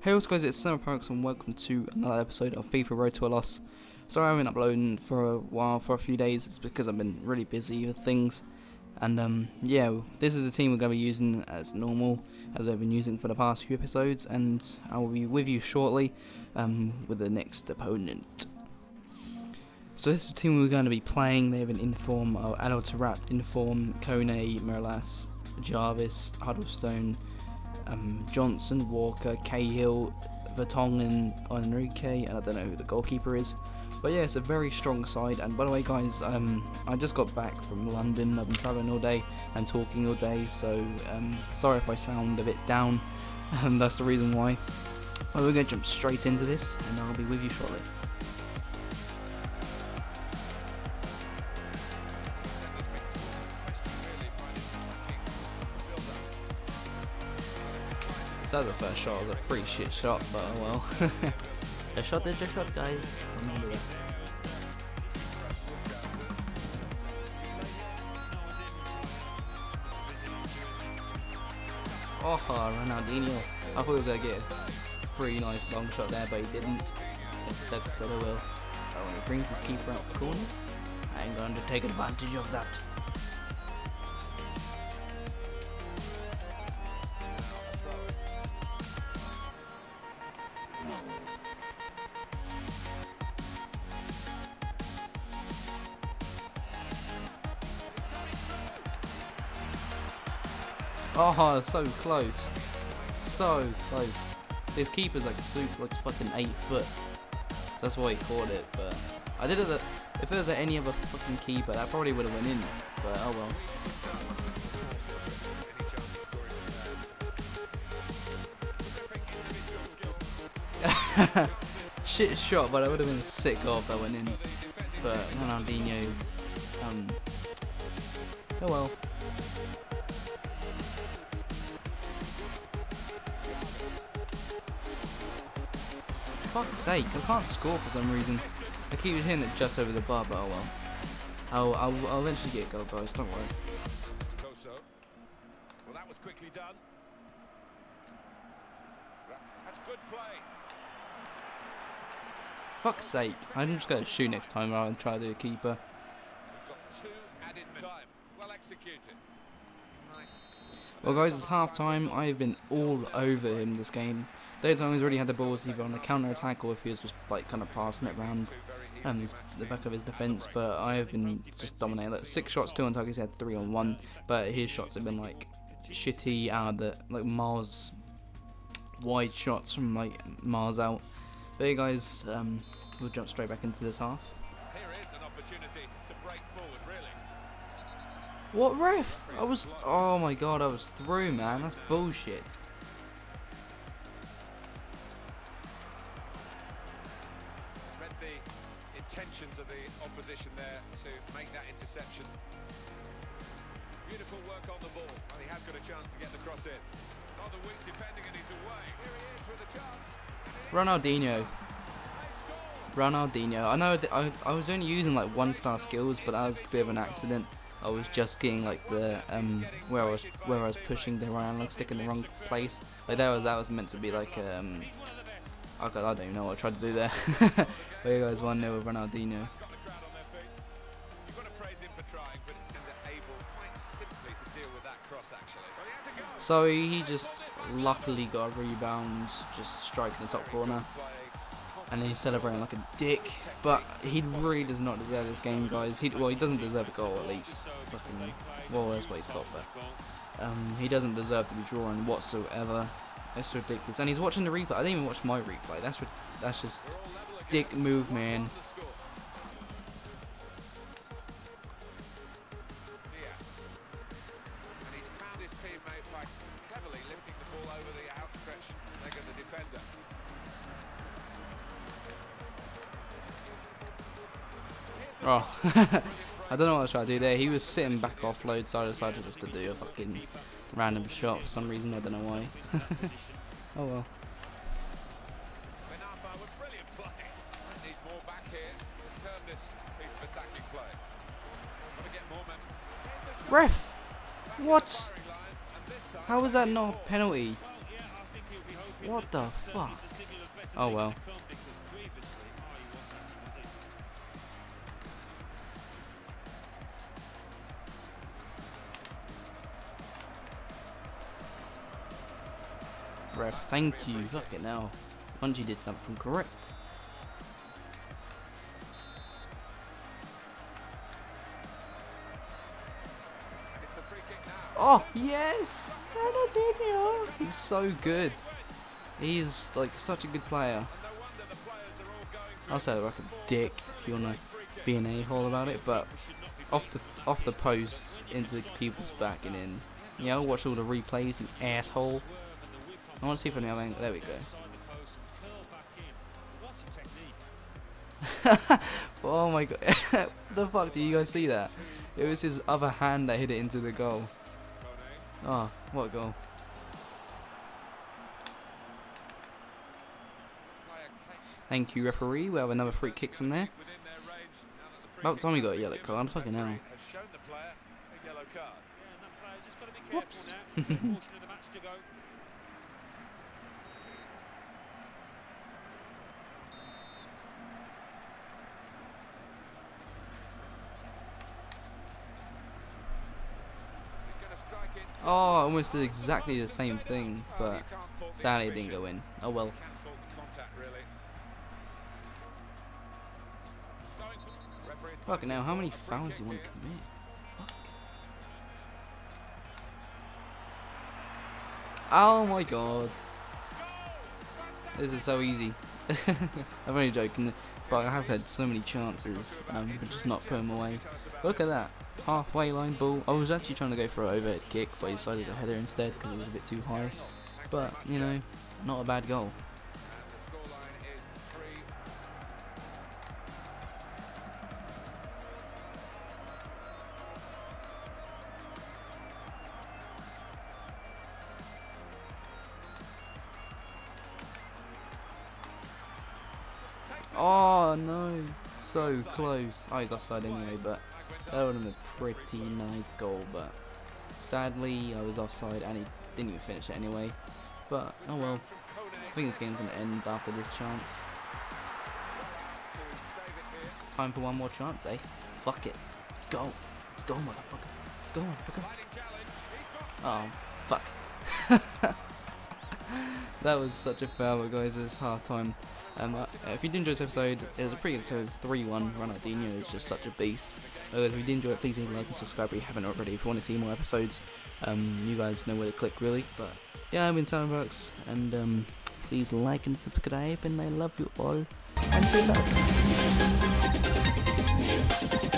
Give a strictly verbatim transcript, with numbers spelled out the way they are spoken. Hey what's guys, it's Sam O Paradox and welcome to another episode of FIFA Road to a Loss. Sorry I haven't been uploading for a while, for a few days. It's because I've been really busy with things. And um, yeah, this is the team we're going to be using as normal, as I've been using for the past few episodes. And I will be with you shortly um, with the next opponent. So this is the team we're going to be playing. They have an inform, oh, Adel Taarabt, inform, Kone, Mirallas, Jarvis, Huddlestone, um, Johnson, Walker, Cahill, Vertonghen, Enrique, and I don't know who the goalkeeper is. But yeah, it's a very strong side. And by the way guys, um, I just got back from London. I've been travelling all day and talking all day, so um, sorry if I sound a bit down, and that's the reason why. But we're going to jump straight into this and I'll be with you shortly. So that was the first shot. It was a pretty shit shot, but oh well. A shot is a shot, guys. Remember that. Oh, Ronaldinho. I thought he was going to get a pretty nice long shot there, but he didn't. Instead, it's got a will. But when he brings his keeper out the corners, I'm going to take advantage of that. Oh, so close. So close. His keeper's like a soup, looks fucking eight foot. So that's why he caught it, but I did it. At, if there was at any other fucking keeper, that probably would have went in. But oh well. Shit shot, but I would have been sick off if that went in. But Ronaldinho. Um. Oh well. Fuck's sake, I can't score for some reason. I keep hitting it just over the bar, but oh well. I'll, I'll, I'll eventually get a goal, guys, don't worry. So, so. Well, that was quickly done. That's good play. Fuck's sake, I'm just going to shoot next time rather than try to do a keeper. We've got two added time. Well executed. Well guys, it's half time. I've been all over him this game. Those times he's already had the balls either on a counter attack or if he was just like kind of passing it round um, the back of his defence, but I have been just dominating. Like, six shots, two on target, he's had three on one, but his shots have been like shitty out of the like miles wide shots from like miles out. But hey guys, um, we'll jump straight back into this half. Here is an opportunity to break forward, really. What ref? I was, oh my god, I was through, man. That's bullshit. Read the intentions of the opposition there to make that interception. Beautiful work on the ball, and he has got a chance to get the cross in. Rather weak defending, and he's away. Here he is with a chance. Ronaldinho. Ronaldinho. I know that I, I was only using like one star skills, but that was a bit of an accident. I was just getting like the um where I was where I was pushing the right analog stick in the wrong place. Like that was that was meant to be like um oh god, I don't even know what I tried to do there. But you guys, one nil with Ronaldinho. So he just luckily got a rebound, just striking the top corner. And then he's celebrating like a dick, but he really does not deserve this game, guys. He well, he doesn't deserve a goal at least. Fucking well, that's what he's got, but um, he doesn't deserve to be drawn whatsoever. That's ridiculous. And he's watching the replay. I didn't even watch my replay. That's that's just dick move, man. Oh, I don't know what I was trying to do there. He was sitting back offload side to side just to do a fucking random shot for some reason. I don't know why. Oh well. Ref, what? How was that not a penalty? What the fuck? Oh well. Ref, thank you. Fuck it now. Bungie did something correct. Oh, yes! Ronaldinho! He's so good. He's like such a good player. I'll say like a dick if you wanna be an a-hole about it, but off the off the post into people's back and in. Yeah, I'll watch all the replays, you asshole. I wanna see if I know angle. There we go. Oh my god. The fuck did you guys see that? It was his other hand that hit it into the goal. Oh, what a goal. Thank you, referee. We have another free kick from there. About time we got a yellow card. Fucking hell. Whoops. Oh, almost did exactly the same thing, but sadly it didn't go in. Oh well. Fuck now, how many fouls do you want to commit? Fuck. Oh my god. This is so easy. I'm only joking, but I have had so many chances, um, but just not put them away. Look at that. Halfway line ball. I was actually trying to go for an overhead kick, but he decided to header instead because it was a bit too high. But, you know, not a bad goal. Oh no, so close. Oh, he's offside anyway, but that would have been a pretty nice goal, but sadly I was offside and he didn't even finish it anyway. But oh well, I think this game's going to end after this chance. Time for one more chance, eh? Fuck it. Let's go. Let's go, motherfucker. Let's go, motherfucker. Oh, fuck. That was such a foul, guys. It's half time. Um, uh, if you did enjoy this episode, it was a pretty good episode. three one. Ronaldinho is just such a beast. Uh, if you did enjoy it, please leave a like and subscribe if you haven't already. If you want to see more episodes, um, you guys know where to click, really. But yeah, I've been Sam O Paradox, and um, please like and subscribe. And I love you all. And good luck.